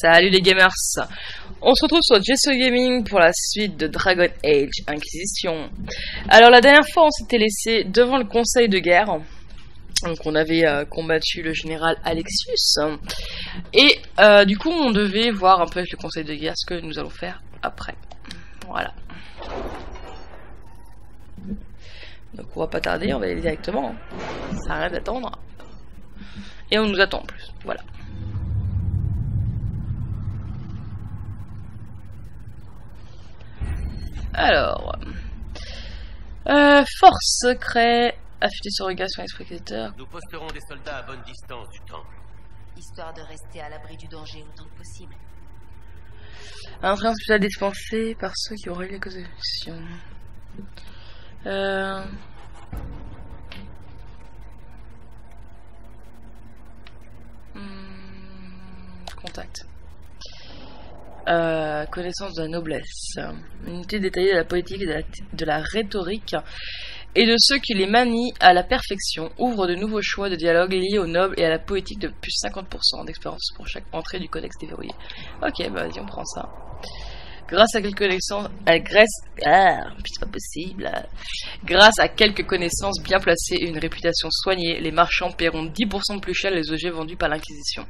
Salut les gamers, on se retrouve sur JeSoGaminG pour la suite de Dragon Age Inquisition. Alors la dernière fois on s'était laissé devant le Conseil de Guerre. Donc on avait combattu le général Alexius. Et du coup on devait voir un peu avec le Conseil de Guerre ce que nous allons faire après. Voilà. Donc on va pas tarder, on va y aller directement. Ça arrête d'attendre. Et on nous attend en plus, voilà. Alors, force secret, affûter sur regard sur les spectateurs. Nous posterons des soldats à bonne distance du temple, histoire de rester à l'abri du danger autant que possible. Un train spécial dispensé par ceux qui auraient eu les causations. Contact. Connaissance de la noblesse, unité détaillée de la politique et de la rhétorique et de ceux qui les manient à la perfection, ouvre de nouveaux choix de dialogue liés aux nobles et à la politique de plus 50% d'expérience pour chaque entrée du codex déverrouillé. Ok, bah vas-y, on prend ça. Grâce à quelques connaissances bien placées et une réputation soignée, les marchands paieront 10% plus cher les objets vendus par l'Inquisition.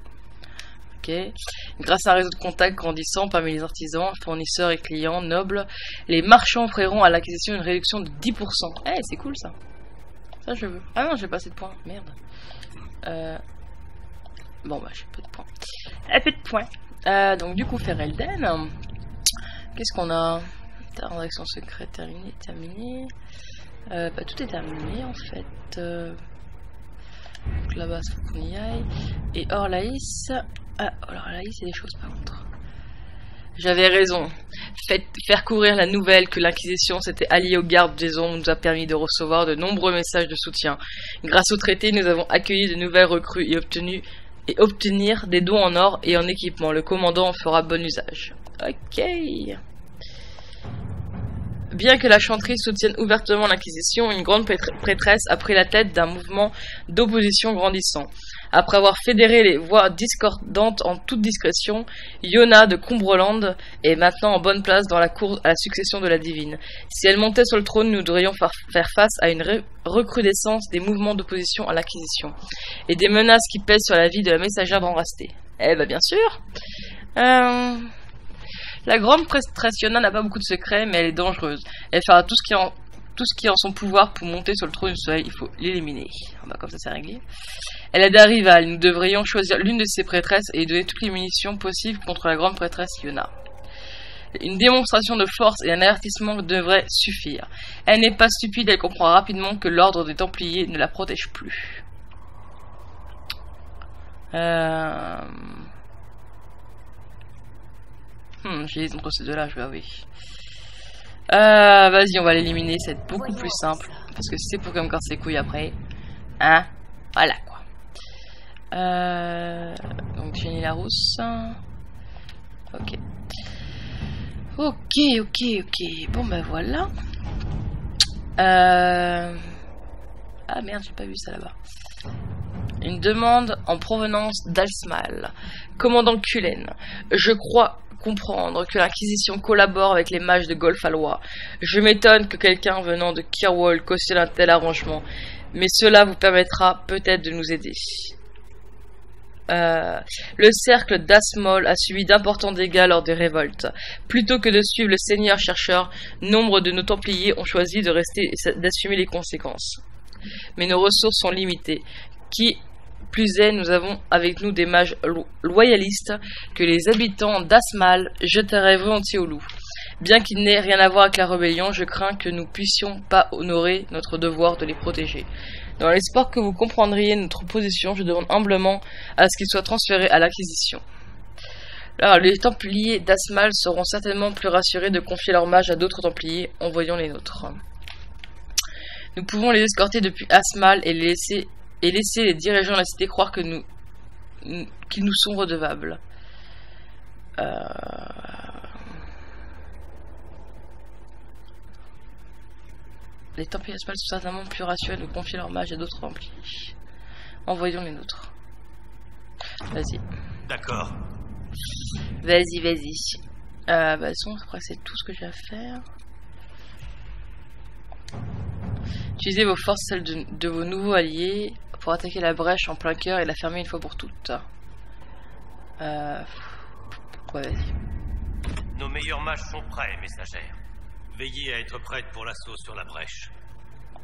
Okay. Grâce à un réseau de contacts grandissant parmi les artisans, fournisseurs et clients nobles, les marchands offriront à l'acquisition une réduction de 10%. Eh, hey, c'est cool ça. Ça je veux. Ah non, j'ai pas assez de points. Merde. Bon bah j'ai peu de points. Ah, peu de points. Donc du coup, faire Elden. Qu'est-ce qu'on a? Transaction secrète terminée, bah tout est terminé en fait. Donc là-bas, il faut qu'on y aille. Et Orlaïs. Ah, alors là, c'est des choses par contre. J'avais raison. Faire courir la nouvelle que l'Inquisition s'était alliée aux gardes des ombres nous a permis de recevoir de nombreux messages de soutien. Grâce au traité, nous avons accueilli de nouvelles recrues et obtenir des dons en or et en équipement. Le commandant en fera bon usage. Ok. Bien que la chanterie soutienne ouvertement l'Inquisition, une grande prêtresse a pris la tête d'un mouvement d'opposition grandissant. Après avoir fédéré les voix discordantes en toute discrétion, Yona de Cumbreland est maintenant en bonne place dans la cour à la succession de la divine. Si elle montait sur le trône, nous devrions faire face à une recrudescence des mouvements d'opposition à l'Inquisition et des menaces qui pèsent sur la vie de la messagère d'Andraste. Eh ben bien sûr. La grande prêtresse Yona n'a pas beaucoup de secrets, mais elle est dangereuse. Elle fera tout ce qui est en son pouvoir pour monter sur le trône du soleil. Il faut l'éliminer. Bah, comme ça, c'est réglé. Elle a des rivales. Nous devrions choisir l'une de ses prêtresses et donner toutes les munitions possibles contre la grande prêtresse Yona. Une démonstration de force et un avertissement devraient suffire. Elle n'est pas stupide, elle comprend rapidement que l'ordre des Templiers ne la protège plus. J'hésite entre ces deux-là, je vais avouer. Vas-y, on va l'éliminer, ça va être beaucoup plus simple. Parce que c'est pour qu'elle me casse les couilles après. Hein? Voilà quoi. Donc, Jenny Larousse. Ok. Ok. Bon, bah voilà. Ah merde, j'ai pas vu ça là-bas. Une demande en provenance d'Alsmal. Commandant Cullen. Je crois comprendre que l'Inquisition collabore avec les mages de Golfalois. Je m'étonne que quelqu'un venant de Kirwall cautionne un tel arrangement, mais cela vous permettra peut-être de nous aider. Le cercle d'Asmol a subi d'importants dégâts lors des révoltes. Plutôt que de suivre le seigneur chercheur, nombre de nos Templiers ont choisi de rester et d'assumer les conséquences. Mais nos ressources sont limitées. Qui plus est, nous avons avec nous des mages loyalistes que les habitants d'Asmal jeteraient volontiers au loup. Bien qu'ils n'aient rien à voir avec la rébellion, je crains que nous puissions pas honorer notre devoir de les protéger. Dans l'espoir que vous comprendriez notre position, je demande humblement à ce qu'ils soient transférés à l'Inquisition. Alors, les Templiers d'Asmal seront certainement plus rassurés de confier leurs mages à d'autres Templiers en voyant les nôtres. Nous pouvons les escorter depuis Asmal et laisser les dirigeants de la cité croire que qu'ils nous sont redevables. Les Templiers espèrent certainement plus rassurés de confier leurs mages à d'autres Templiers. Envoyons les nôtres. Vas-y. D'accord. Vas-y, vas-y. De toute façon, je crois que c'est tout ce que j'ai à faire. Utilisez vos forces, celles de vos nouveaux alliés, pour attaquer la brèche en plein cœur et la fermer une fois pour toutes. Pourquoi, vas-y. Nos meilleurs mages sont prêts, messagère. Veillez à être prête pour l'assaut sur la brèche.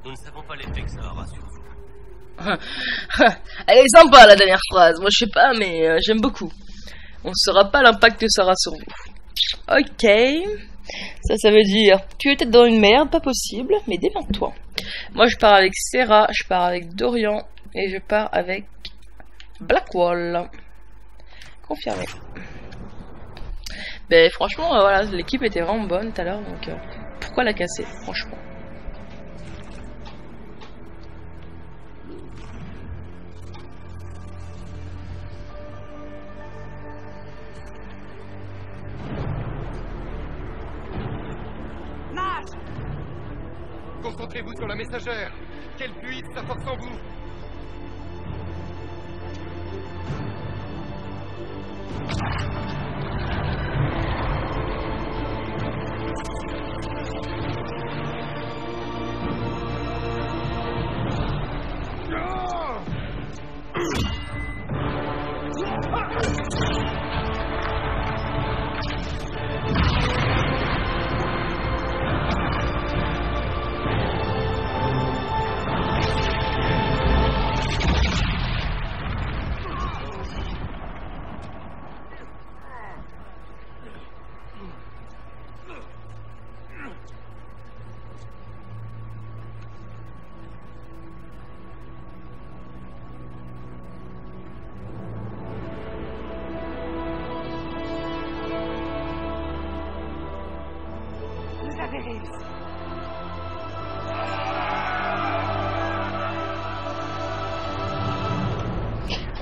Nous ne savons pas l'effet que ça aura sur vous. Elle est sympa la dernière phrase. Moi je sais pas, mais j'aime beaucoup. On ne saura pas l'impact que ça aura sur vous. Ok. Ça veut dire tu es peut-être dans une merde, pas possible, mais démerde-toi. Moi je pars avec Sarah, je pars avec Dorian et je pars avec Blackwall. Confirmé. Ben franchement, voilà, l'équipe était vraiment bonne tout à l'heure, donc pourquoi la casser, franchement. Concentrez-vous sur la messagère. Quelle puissance ça porte en vous.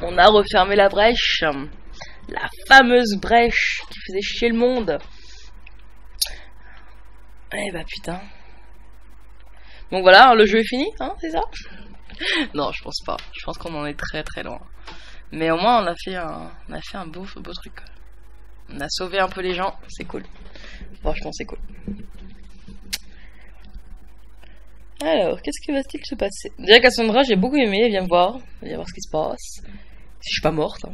On a refermé la brèche, la fameuse brèche qui faisait chier le monde. Eh bah putain. Donc voilà, le jeu est fini, hein, c'est ça? Non, je pense pas. Je pense qu'on en est très très loin. Mais au moins, on a fait un beau truc. On a sauvé un peu les gens, c'est cool. Franchement, c'est cool. Alors, qu'est-ce qui va-t-il se passer? Déjà, Cassandra, j'ai beaucoup aimé, viens me voir. Viens voir ce qui se passe. Si je suis pas morte. Hein.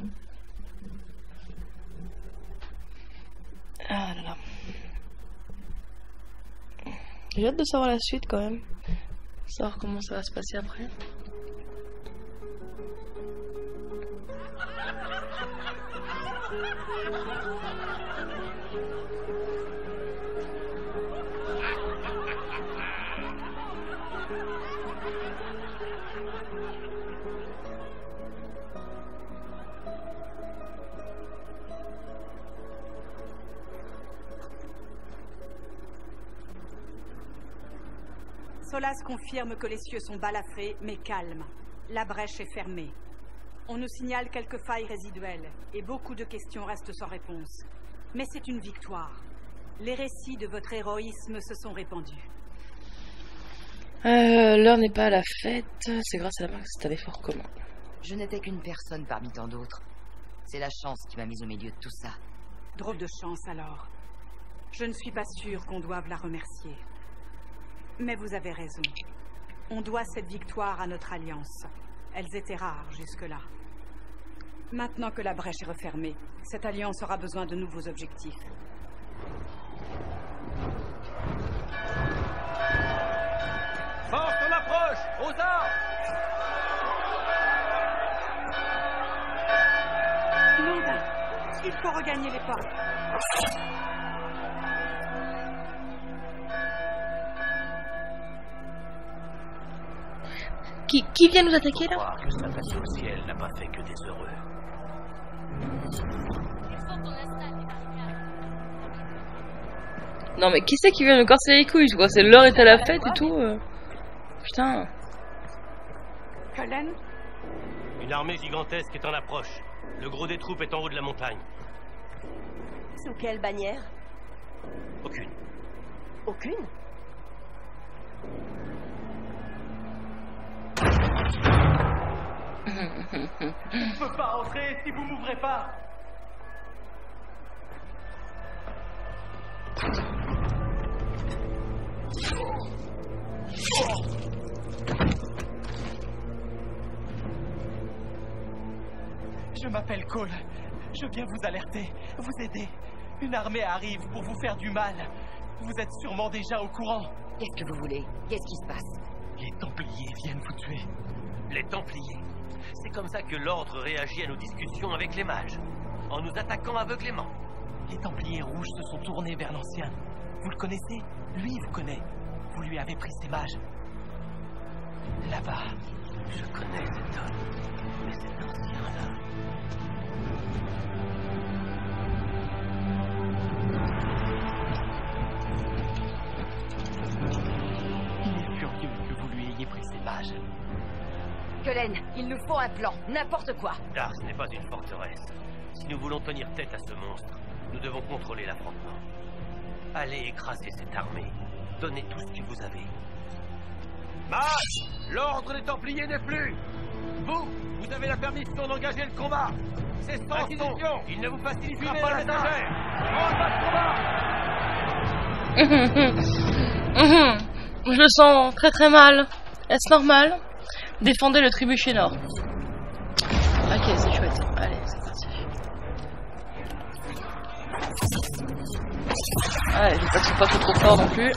Ah là là. J'ai hâte de savoir la suite quand même. Savoir comment ça va se passer après. Solas confirme que les cieux sont balafrés, mais calmes. La brèche est fermée. On nous signale quelques failles résiduelles, et beaucoup de questions restent sans réponse. Mais c'est une victoire. Les récits de votre héroïsme se sont répandus. L'heure n'est pas à la fête. C'est grâce à la marque que c'est un effort commun. Je n'étais qu'une personne parmi tant d'autres. C'est la chance qui m'a mise au milieu de tout ça. Drôle de chance, alors. Je ne suis pas sûre qu'on doive la remercier. Mais vous avez raison. On doit cette victoire à notre alliance. Elles étaient rares jusque-là. Maintenant que la brèche est refermée, cette alliance aura besoin de nouveaux objectifs. Force, on approche! Aux armes! Blondin, il faut regagner les portes. Qui vient nous attaquer là? Non mais qui c'est qui vient nous casser les couilles? C'est l'heure est à la fête et tout. Putain. Cullen? Une armée gigantesque est en approche. Le gros des troupes est en haut de la montagne. Sous quelle bannière? Aucune. Aucune? Je ne peux pas entrer si vous m'ouvrez pas. Je m'appelle Cole. Je viens vous alerter, vous aider. Une armée arrive pour vous faire du mal. Vous êtes sûrement déjà au courant. Qu'est-ce que vous voulez? Qu'est-ce qui se passe? Les Templiers viennent vous tuer. Les Templiers? C'est comme ça que l'Ordre réagit à nos discussions avec les mages, en nous attaquant aveuglément. Les Templiers rouges se sont tournés vers l'Ancien. Vous le connaissez? Lui vous connaît. Vous lui avez pris ses mages. Là-bas. Je connais cet homme, mais cet Ancien-là... Il est furieux que vous lui ayez pris ses mages. Cullen, il nous faut un plan, n'importe quoi. Darse n'est pas une forteresse. Si nous voulons tenir tête à ce monstre, nous devons contrôler l'affrontement. Allez écraser cette armée. Donnez tout ce que vous avez. Marche! L'ordre des Templiers n'est plus! Vous, vous avez la permission d'engager le combat! C'est sans condition! Il ne vous facilitera pas la tâche! On va combat! Je le sens très très mal. Est-ce normal? Défendez le trébuchet nord. Ok, c'est chouette. Allez, c'est parti. Ouais, je passe pas trop fort non plus.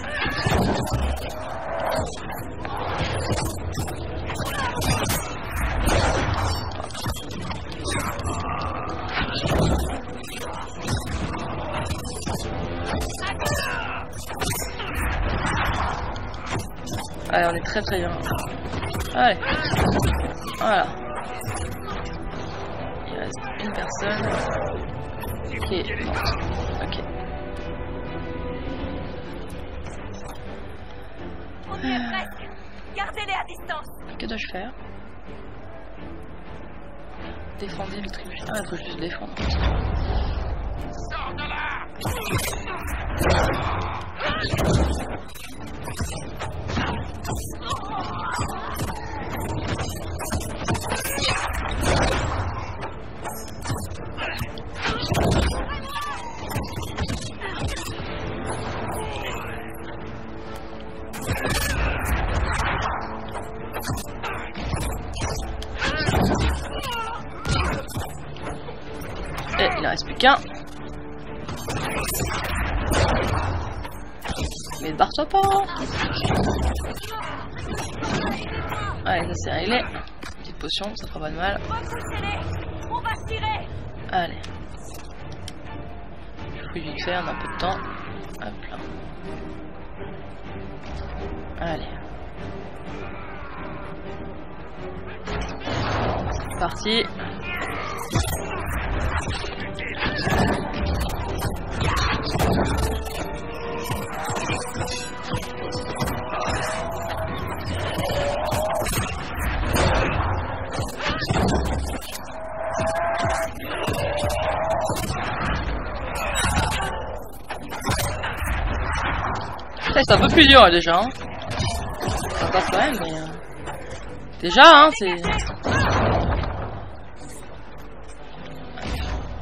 Allez, on est très très bien. Allez. Voilà. Il reste une personne. Ok. Ok. On y est presque. Gardez-les à distance. Que dois-je faire? Défendez le tribunal. Ah, il faut juste défendre. Sors de là! Et il en reste plus qu'un. Mais barre-toi pas. Allez, ça c'est réglé. Petite potion, ça fera pas de mal. On va se tirer. Allez. Je fouille vite fait, on a un peu de temps. Hop là. Allez. C'est parti. C'est un peu plus dur déjà. Hein. Ça passe quand même, mais. Déjà, hein, c'est.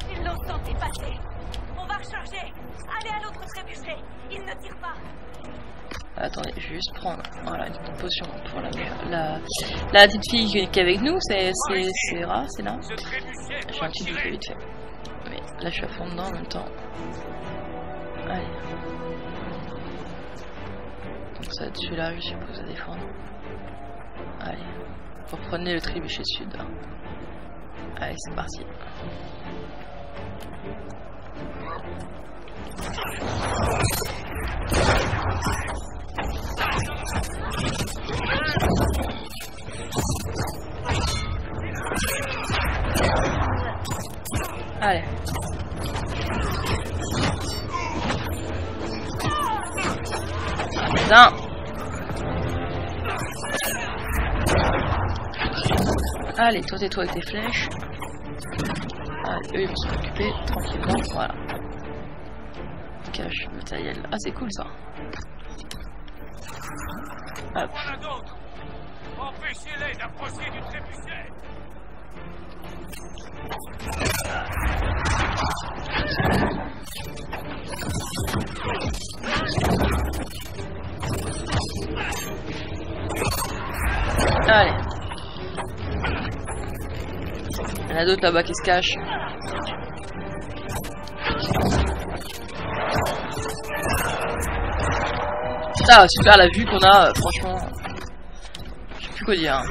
Ils l'ont senti passer. On va recharger. Allez à l'autre trébuchet. Ils ne tirent pas. Attendez, je vais juste prendre. Voilà, une petite potion pour la petite fille qui est avec nous. C'est rare, c'est là. Je fais un petit bouffé vite fait. Mais là, je suis à fond dedans en même temps. Allez. Ça va être celui-là, je suppose, à défendre. Allez, reprenez le trébuchet sud. Allez, c'est parti. Allez. Ah, allez, toi tais-toi avec tes flèches. Allez, eux ils vont s'en occuper tranquillement. Voilà. Cache matériel. Ah, c'est cool ça. Hop. Empêchez-les d'approcher du trébuchet. Allez. Il y en a d'autres là-bas qui se cachent. Ah, super la vue qu'on a, franchement. Je sais plus quoi dire. Hein.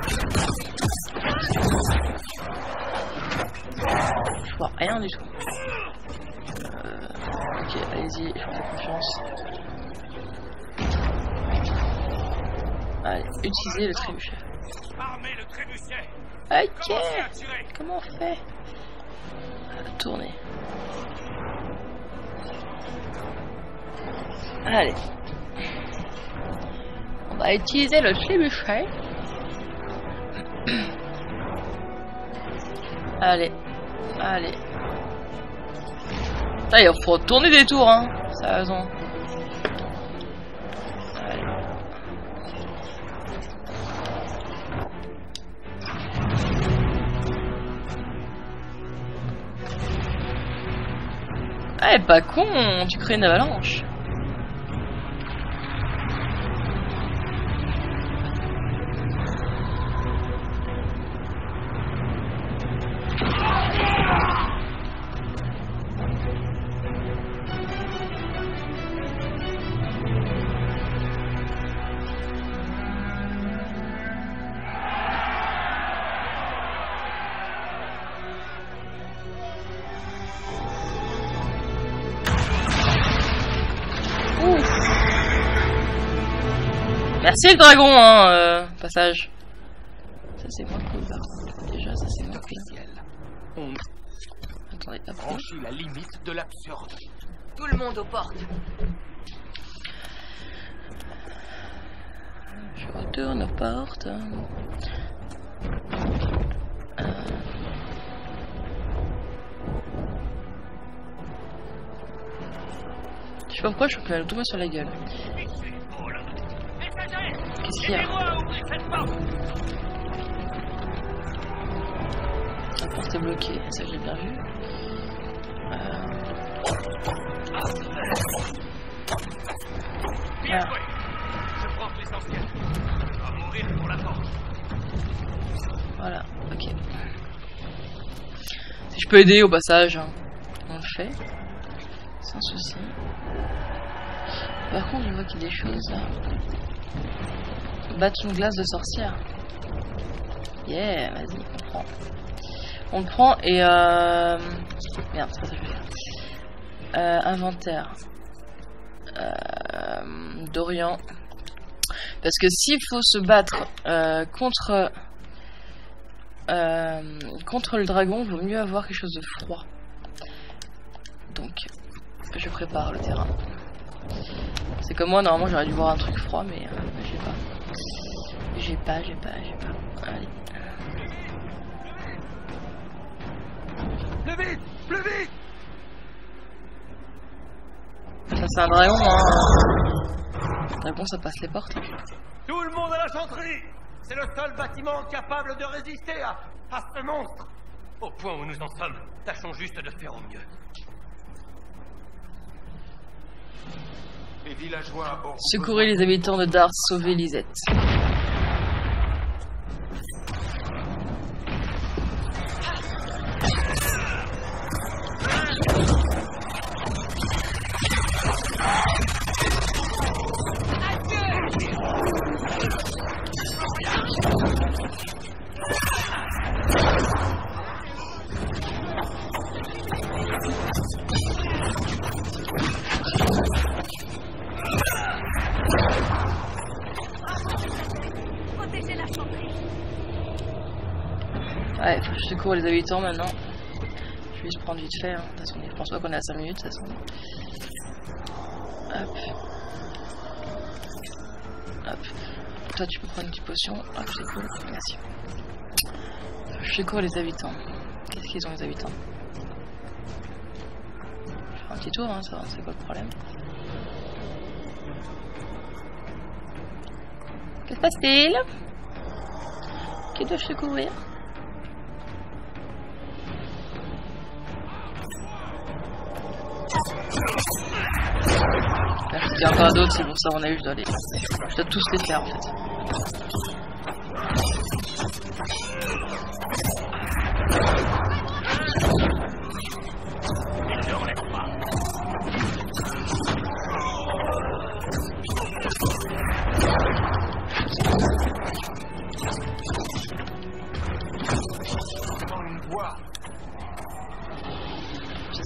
Je vois rien du tout. Ok, allez-y, je vous fais confiance. Allez, utilisez le trébuchet. Armez le trébuchet. Ok. Comment on fait? Tournez. Allez. On va utiliser le trébuchet. Allez. Allez. Allez, on faut tourner des tours, hein. Ça a raison. Allez. Eh, pas con, tu crées une avalanche. Merci le dragon, hein, passage. Ça c'est moins cool, là. Déjà, ça c'est moins cool. Attendez, on franchit la limite de l'absurde. Tout le monde aux portes. Je retourne aux portes. Je sais pas pourquoi je peux tomber sur la gueule. Qu'est-ce qu'il y a? La porte est bloquée, ça j'ai bien vu. Bien joué. Je prends l'essentiel. On va mourir pour la porte. Voilà, ok. Si je peux aider au passage, hein, on le fait. Sans souci. Par contre, je vois qu'il y a des choses là. Bâton de glace de sorcière. Yeah, vas-y, on le prend. On le prend et merde, c'est pas ça que je vais faire. Inventaire. Dorian. Parce que s'il faut se battre contre le dragon, il vaut mieux avoir quelque chose de froid. Donc, je prépare le terrain. C'est comme moi, normalement j'aurais dû voir un truc froid, mais j'ai pas. J'ai pas. Allez. Plus vite, plus vite. Ça c'est un dragon, hein. Un dragon, ça passe les portes. Tout le monde à la chanterie. C'est le seul bâtiment capable de résister à ce monstre. Au point où nous en sommes, tâchons juste de faire au mieux. Les villageois ont... Secourez les habitants de Darse, sauvez Lisette. Pour les habitants maintenant, je vais juste prendre vite fait. Hein. De toute façon, je pense pas qu'on est à 5 minutes. De toute façon, hop, hop. Toi, tu peux prendre une petite potion. Hop, c'est cool. Merci. Je secours les habitants. Qu'est-ce qu'ils ont les habitants? Je fais un petit tour, hein, ça, c'est quoi le problème? Qu'est-ce qui se passe-t-il? qui doivent secourir. Là, je tiens pas d'autres, c'est pour ça on a eu, je dois tous les faire en fait.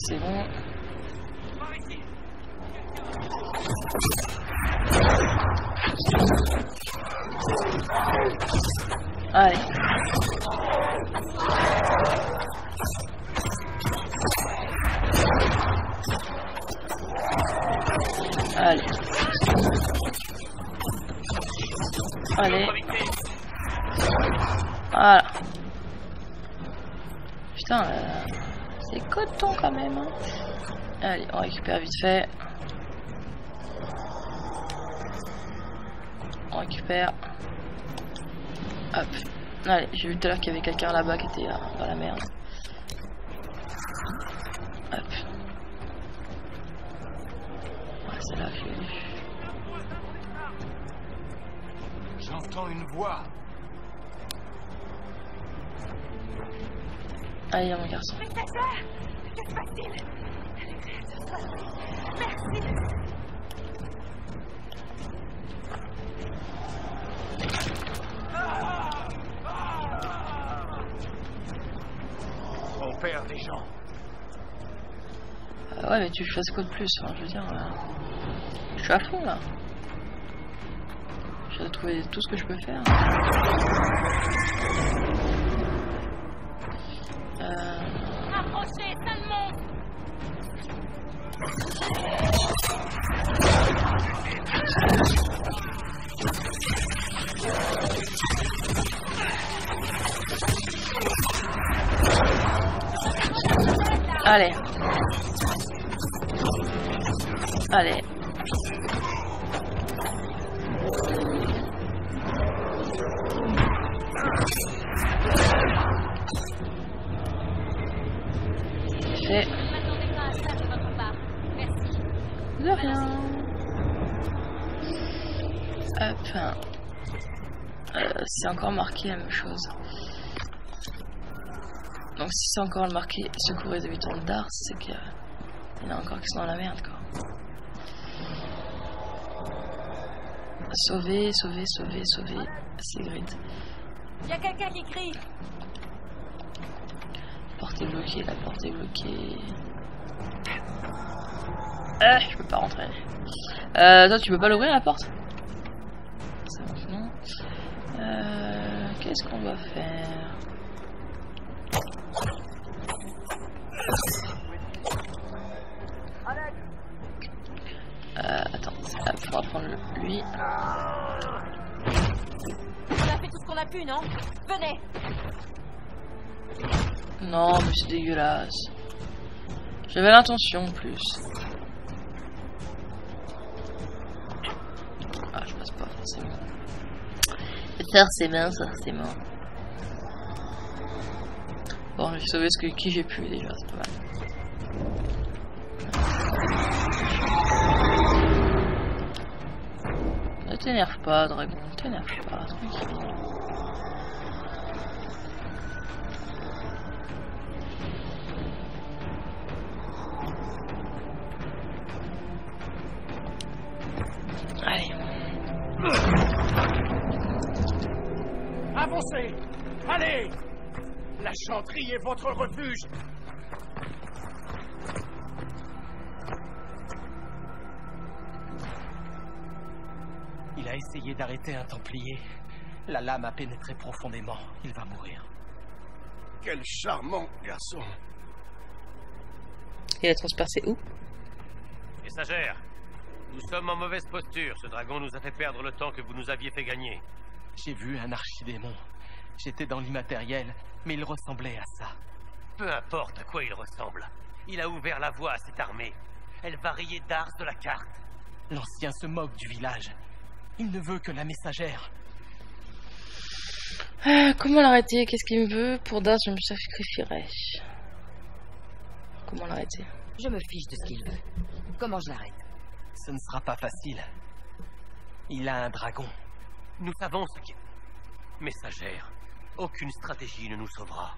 C'est bon. Allez. Allez. Allez. Voilà. Putain, c'est coton quand même. Hein. Allez, on récupère vite fait. On récupère. Hop. Allez, j'ai vu tout à l'heure qu'il y avait quelqu'un là-bas qui était dans la merde. Hop. Ouais, c'est là que je l'ai vu. J'entends une voix. Allez, mon garçon. Que se passe-t-il? Les créatures sont ennemies. Merci. On perd des gens. Ouais, mais tu fasses quoi de plus, hein, je veux dire. Je suis à fond là. J'ai trouvé tout ce que je peux faire. Approchez, ça monte. Allez. Allez. De rien. Hop. C'est encore marqué la même chose. Donc si c'est encore le marqué secourir les habitants de Darse, c'est qu'il y en a encore qui sont dans la merde quoi. Sauver, sauver, sauver, sauver. C'est grid. Il y a quelqu'un qui crie. La porte est bloquée, la porte est bloquée. Je peux pas rentrer. Toi, tu peux pas l'ouvrir la porte? Ça marche non. Qu'est-ce qu'on va faire? Attends, hop, on va prendre lui. On a fait tout ce qu'on a pu, non? Venez! Non, mais c'est dégueulasse. J'avais l'intention en plus. Forcément, forcément. Bon, j'ai sauvé ce que qui j'ai pu déjà, c'est pas mal. Ne t'énerve pas, Dragon, ne t'énerve pas, tranquille. Allez! La chanterie est votre refuge! Il a essayé d'arrêter un Templier. La lame a pénétré profondément. Il va mourir. Quel charmant garçon! Il a transpercé où? Messagère, nous sommes en mauvaise posture. Ce dragon nous a fait perdre le temps que vous nous aviez fait gagner. J'ai vu un archidémon. J'étais dans l'immatériel, mais il ressemblait à ça. Peu importe à quoi il ressemble, il a ouvert la voie à cette armée. Elle va rayer Darse de la carte. L'ancien se moque du village. Il ne veut que la messagère. Comment l'arrêter? Qu'est-ce qu'il me veut? Pour Darse, je me sacrifierai. Comment l'arrêter? Je me fiche de ce qu'il veut. Comment je l'arrête? Ce ne sera pas facile. Il a un dragon. Nous savons ce qu'il... Messagère, aucune stratégie ne nous sauvera.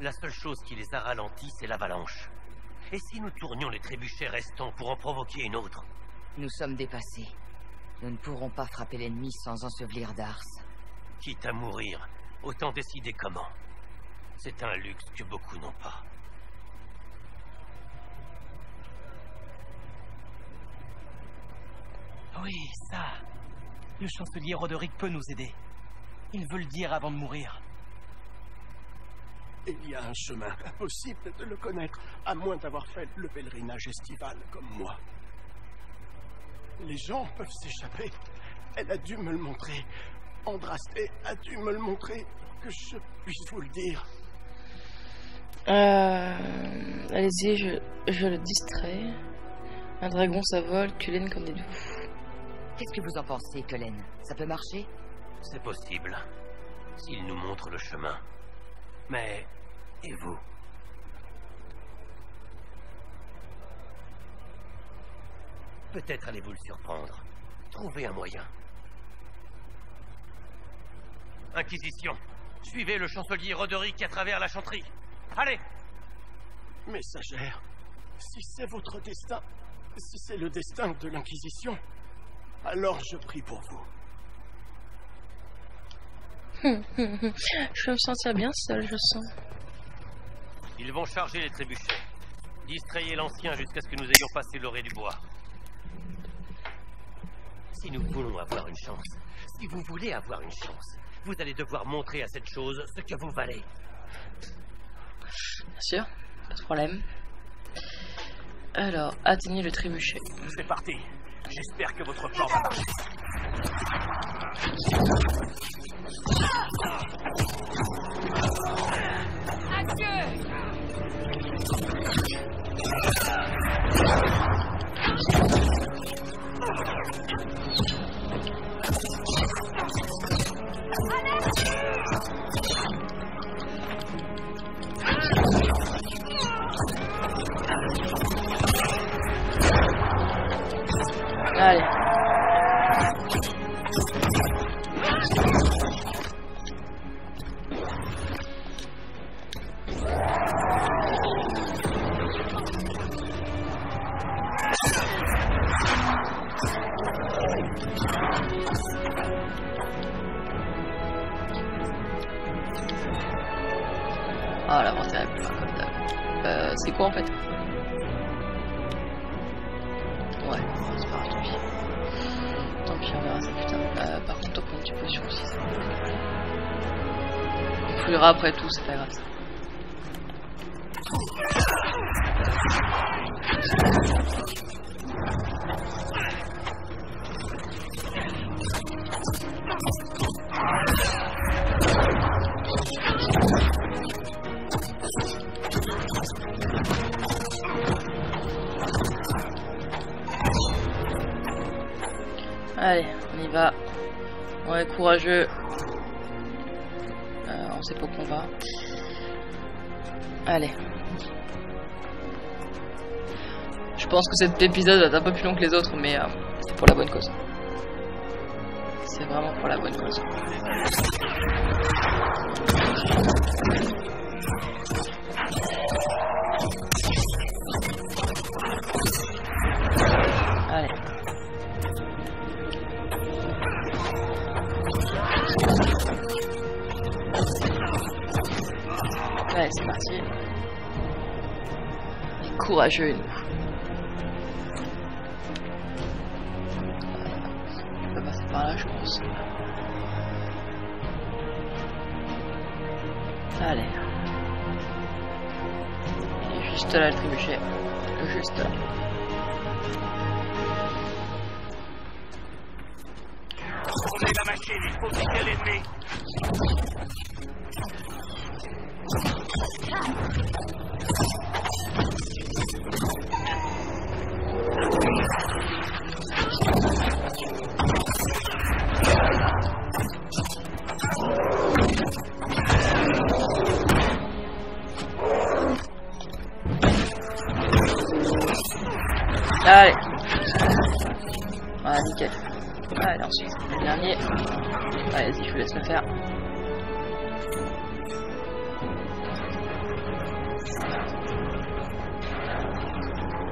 La seule chose qui les a ralentis, c'est l'avalanche. Et si nous tournions les trébuchets restants pour en provoquer une autre? Nous sommes dépassés. Nous ne pourrons pas frapper l'ennemi sans ensevelir Darse. Quitte à mourir, autant décider comment. C'est un luxe que beaucoup n'ont pas. Oui, ça. Le chancelier Roderick peut nous aider. Il veut le dire avant de mourir. Il y a un chemin impossible de le connaître, à moins d'avoir fait le pèlerinage estival comme moi. Les gens peuvent s'échapper. Elle a dû me le montrer. Andraste a dû me le montrer pour que je puisse vous le dire. Allez-y, je le distrais. Un dragon, ça vole, Cullen comme des loups. Qu'est-ce que vous en pensez, Cullen? Ça peut marcher? C'est possible, s'il nous montre le chemin. Mais... et vous? Peut-être allez-vous le surprendre. Trouvez un moyen. Inquisition, suivez le chancelier Roderick à travers la chanterie. Allez! Messagère, si c'est votre destin, si c'est le destin de l'Inquisition, alors je prie pour vous. Je vais me sentir bien seul, je sens. Ils vont charger les trébuchets. Distrayez l'ancien jusqu'à ce que nous ayons passé l'orée du bois. Si nous voulons avoir une chance, si vous voulez avoir une chance, vous allez devoir montrer à cette chose ce que vous valez. Bien sûr, pas de problème. Alors, atteignez le trébuchet. C'est parti. J'espère que votre forme... Allez. Ah, l'avantage, comme ça. C'est quoi en fait? Ouais, c'est pas grave, tant pis, on verra ça plus tard. Par contre, on prend une potion aussi, ça. On fouillera après tout, c'est pas grave ça. Allez, on y va. On est courageux. On sait pas où on va. Allez. Je pense que cet épisode va être un peu plus long que les autres, mais c'est pour la bonne cause. C'est vraiment pour la bonne cause. Allez. Allez, c'est parti. Courageux, nous. On peut passer par là, je pense. Allez. Et juste là, le trébuchet. Juste là. Prenez la machine, il faut piquer l'ennemi. le dernier. Vas-y, je vous laisse le faire.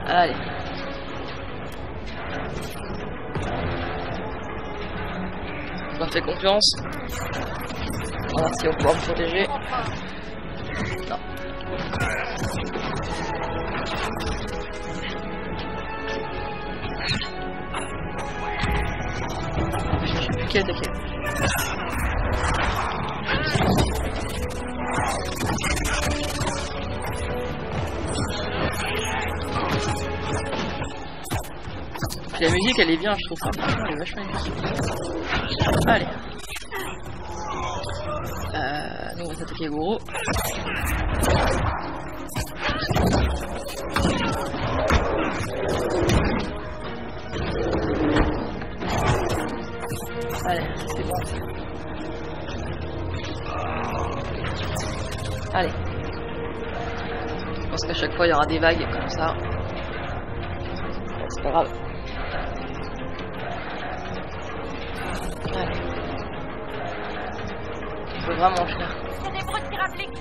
Allez. Je leur fais confiance. On va voir si on peut me protéger. Non. Je ne sais plus qui attaquer. La musique elle est bien, je trouve ça. Elle est vachement bien. Allez. Nous on va s'attaquer à Goro. Allez, c'est bon. Allez. Je pense qu'à chaque fois il y aura des vagues comme ça. C'est pas grave. Allez. Il faut vraiment faire. C'est des brutes qui rappliquent.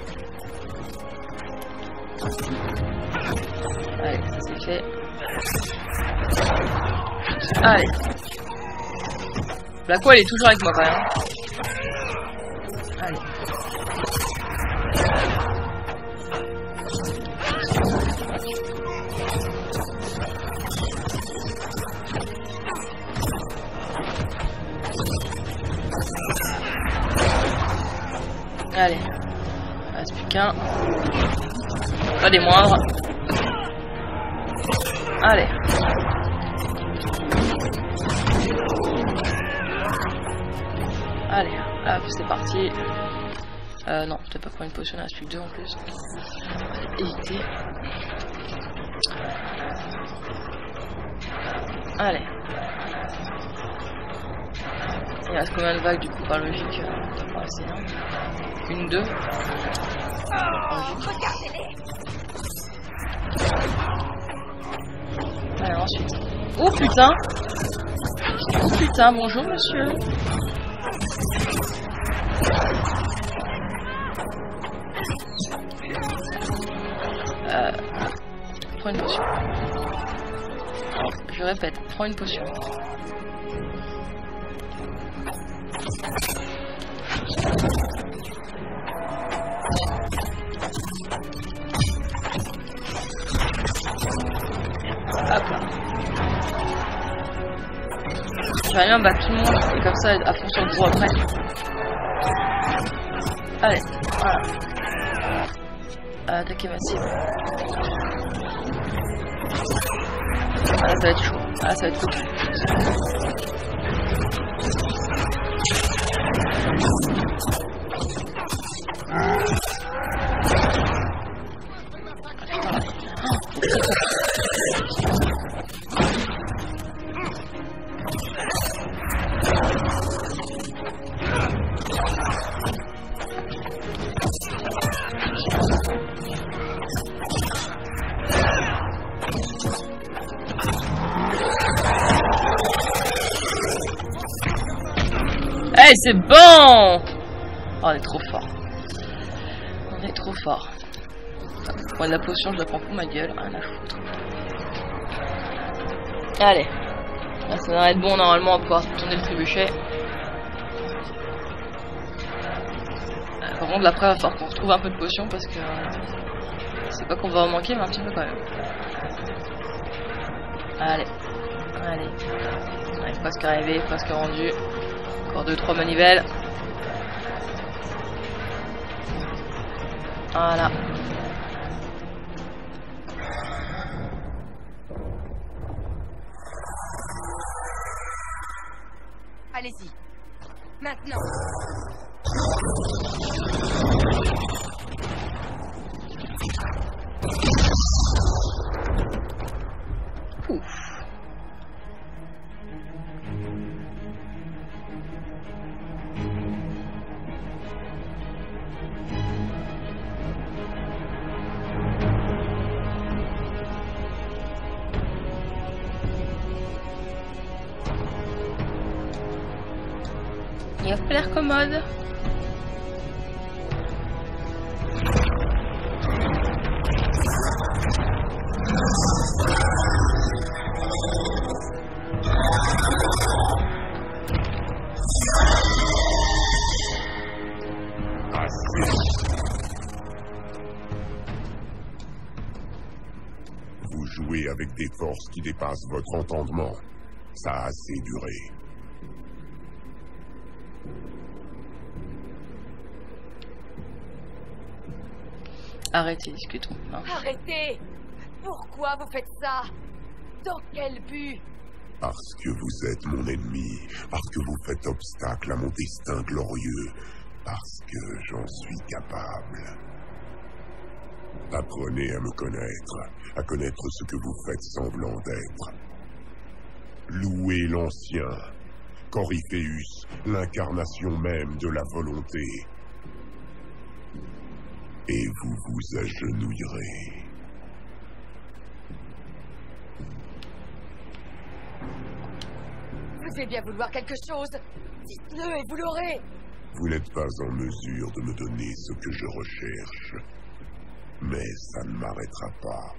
Allez, ça c'est fait. Allez. La quoi elle est toujours avec moi quand même. Allez. Allez, il reste plus qu'un. Pas des moindres. Allez. Allez, hop, c'est parti. Non, peut-être pas prendre une potion, il reste plus que deux en plus. Éviter. Allez. Il reste combien de vagues du coup par logique? Oh, c'est énorme. Une, deux. Allez, ensuite. Oh putain! Oh putain, bonjour monsieur! Prends une potion. Je répète, prends une potion. J'ai rien, bah tout le monde et comme ça à fond sur le gros après. Allez, voilà. Attaquer massive. Ah là ça va être chaud. Ah là ça va être cool. Hey, c'est bon! Oh, on est trop fort. On est trop fort. Moi, la potion, je la prends pour ma gueule. Rien à foutre. Allez. Là, ça devrait être bon, normalement, à pouvoir tourner le trébuchet. Par contre, après, il va falloir qu'on retrouve un peu de potion parce que... c'est pas qu'on va en manquer, mais un petit peu quand même. Allez. Allez. Allez, presque arrivé, presque rendu. Encore 2-3 manivelles. Voilà. Allez-y. Maintenant. Ouf. Il a pas l'air commode. Vous jouez avec des forces qui dépassent votre entendement. Ça a assez duré. Arrêtez, discutons. Non. Arrêtez! Pourquoi vous faites ça? Dans quel but? Parce que vous êtes mon ennemi. Parce que vous faites obstacle à mon destin glorieux. Parce que j'en suis capable. Apprenez à me connaître. À connaître ce que vous faites semblant d'être. Louez l'ancien. Corypheus, l'incarnation même de la volonté. Et vous vous agenouillerez. Vous devez bien vouloir quelque chose. Dites-le et vous l'aurez. Vous n'êtes pas en mesure de me donner ce que je recherche. Mais ça ne m'arrêtera pas.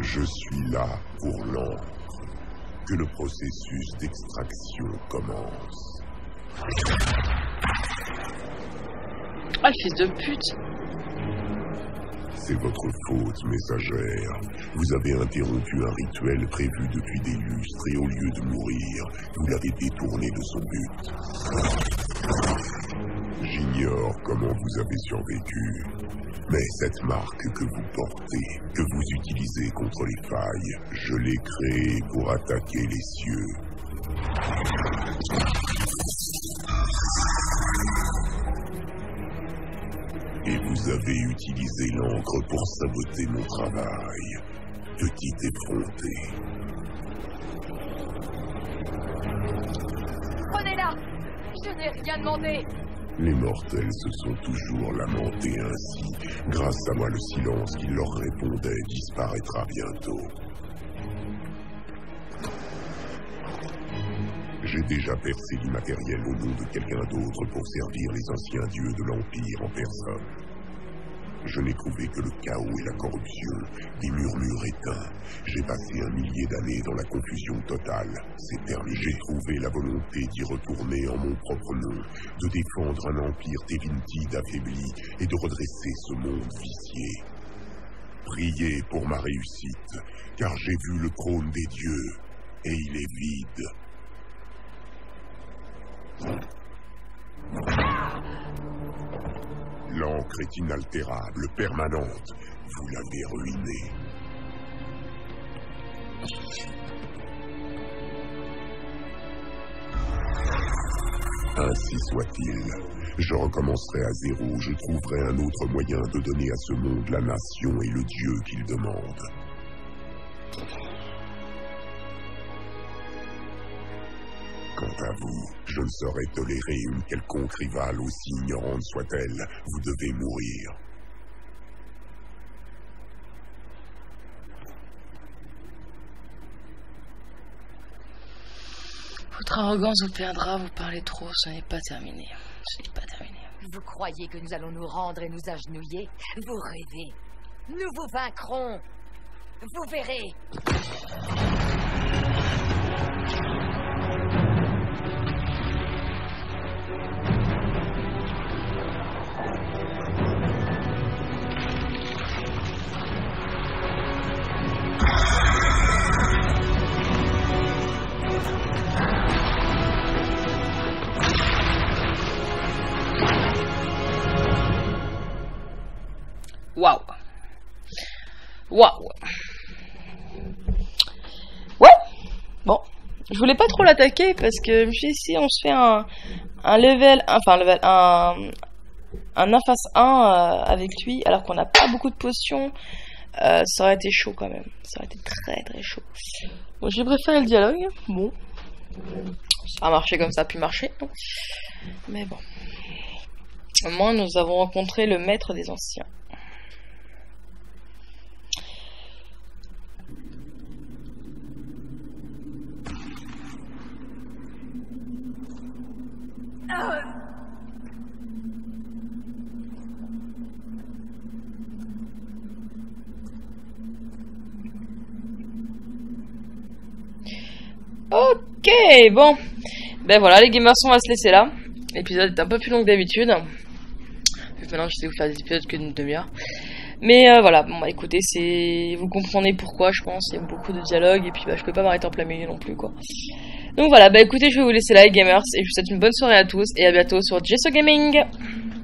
Je suis là pour l'encre. Que le processus d'extraction commence. Ah, fils de pute! C'est votre faute, messagère. Vous avez interrompu un rituel prévu depuis des lustres et au lieu de mourir, vous l'avez détourné de son but. J'ignore comment vous avez survécu, mais cette marque que vous portez, que vous utilisez contre les failles, je l'ai créée pour attaquer les cieux. Et vous avez utilisé l'encre pour saboter mon travail, petite effrontée. Prenez-la! Je n'ai rien demandé! Les mortels se sont toujours lamentés ainsi. Grâce à moi, le silence qui leur répondait disparaîtra bientôt. J'ai déjà percé du matériel au nom de quelqu'un d'autre pour servir les anciens dieux de l'Empire en personne. Je n'ai trouvé que le chaos et la corruption, des murmures éteints. J'ai passé un millier d'années dans la confusion totale. C'est terminé. J'ai trouvé la volonté d'y retourner en mon propre nom, de défendre un empire Tevinter d'affaibli et de redresser ce monde vicié. Priez pour ma réussite, car j'ai vu le trône des dieux, et il est vide. L'encre est inaltérable, permanente. Vous l'avez ruinée. Ainsi soit-il. Je recommencerai à zéro. Je trouverai un autre moyen de donner à ce monde la nation et le dieu qu'il demande. Quant à vous, je ne saurais tolérer une quelconque rivale, aussi ignorante soit-elle. Vous devez mourir. Votre arrogance vous perdra, vous parlez trop, ce n'est pas terminé. Ce n'est pas terminé. Vous croyez que nous allons nous rendre et nous agenouiller? Vous rêvez. Nous vous vaincrons. Vous verrez. Waouh. Waouh. Ouais. Bon. Je voulais pas trop l'attaquer parce que je me suis dit si on se fait un inface 1 avec lui alors qu'on n'a pas beaucoup de potions, ça aurait été chaud quand même. Ça aurait été très chaud. Bon, j'ai préféré le dialogue. Bon. Ça a marché comme ça a pu marcher. Mais bon. Au moins nous avons rencontré le maître des anciens. Ok, bon. Ben voilà, les gamers, on va se laisser là. L'épisode est un peu plus long que d'habitude. Maintenant, je sais vous faire des épisodes que d'une demi-heure. Mais voilà, bon bah écoutez, c'est... Vous comprenez pourquoi, je pense, il y a beaucoup de dialogues, et puis bah je peux pas m'arrêter en plein milieu non plus, quoi. Donc voilà, bah écoutez, je vais vous laisser là, les gamers, et je vous souhaite une bonne soirée à tous, et à bientôt sur JeSoGaminG.